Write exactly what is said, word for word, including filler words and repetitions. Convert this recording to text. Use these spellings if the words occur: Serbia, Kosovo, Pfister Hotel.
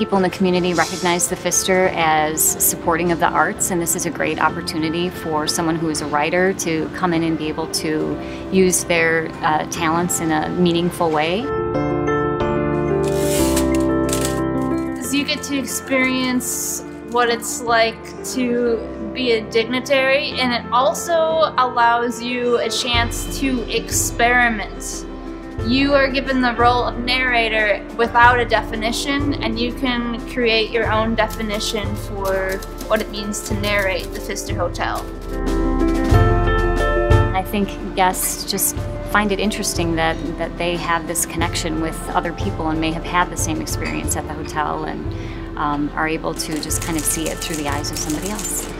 people in the community recognize the Pfister as supporting of the arts, and this is a great opportunity for someone who is a writer to come in and be able to use their uh, talents in a meaningful way. So you get to experience what it's like to be a dignitary, and it also allows you a chance to experiment. You are given the role of narrator without a definition, and you can create your own definition for what it means to narrate the Pfister Hotel. I think guests just find it interesting that, that they have this connection with other people and may have had the same experience at the hotel and um, are able to just kind of see it through the eyes of somebody else.